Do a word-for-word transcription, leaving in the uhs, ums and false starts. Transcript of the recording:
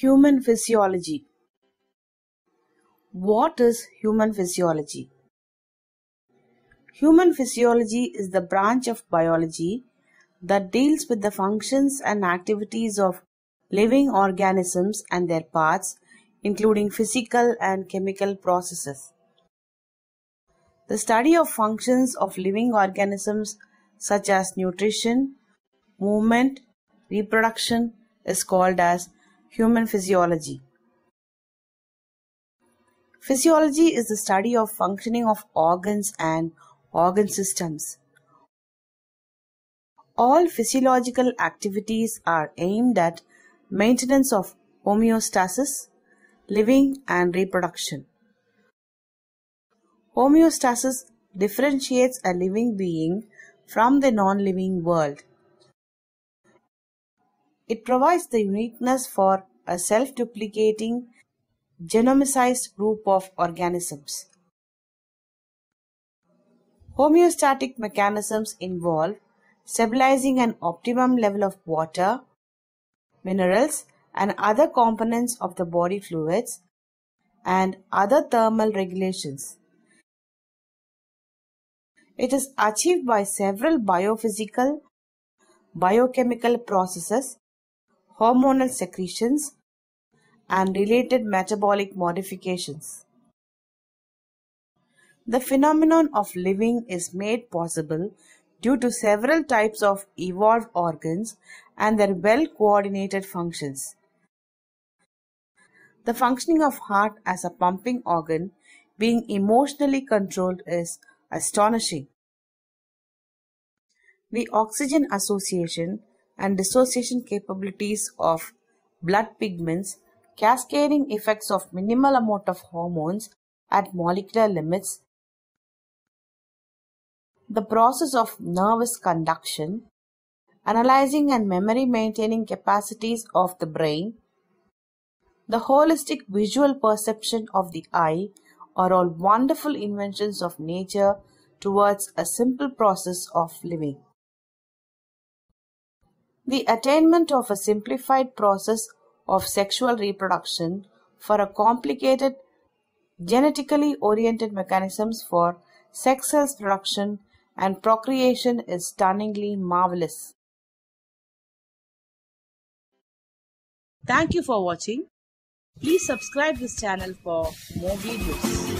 Human physiology. What is human physiology? Human physiology is the branch of biology that deals with the functions and activities of living organisms and their parts, including physical and chemical processes. The study of functions of living organisms such as nutrition, movement, reproduction is called as human physiology. Physiology is the study of functioning of organs and organ systems. All physiological activities are aimed at maintenance of homeostasis, living and reproduction. Homeostasis differentiates a living being from the non-living world. It provides the uniqueness for a self-duplicating, genomicized group of organisms. Homeostatic mechanisms involve stabilizing an optimum level of water, minerals, and other components of the body fluids, and other thermal regulations. It is achieved by several biophysical, biochemical processes, hormonal secretions, and related metabolic modifications. The phenomenon of living is made possible due to several types of evolved organs and their well-coordinated functions. The functioning of heart as a pumping organ being emotionally controlled is astonishing. The oxygen association and dissociation capabilities of blood pigments, cascading effects of minimal amount of hormones at molecular limits, the process of nervous conduction, analyzing and memory maintaining capacities of the brain, the holistic visual perception of the eye are all wonderful inventions of nature towards a simple process of living. The attainment of a simplified process of sexual reproduction for a complicated, genetically oriented mechanisms for sex cells production and procreation is stunningly marvelous. Thank you for watching. Please subscribe this channel for more videos.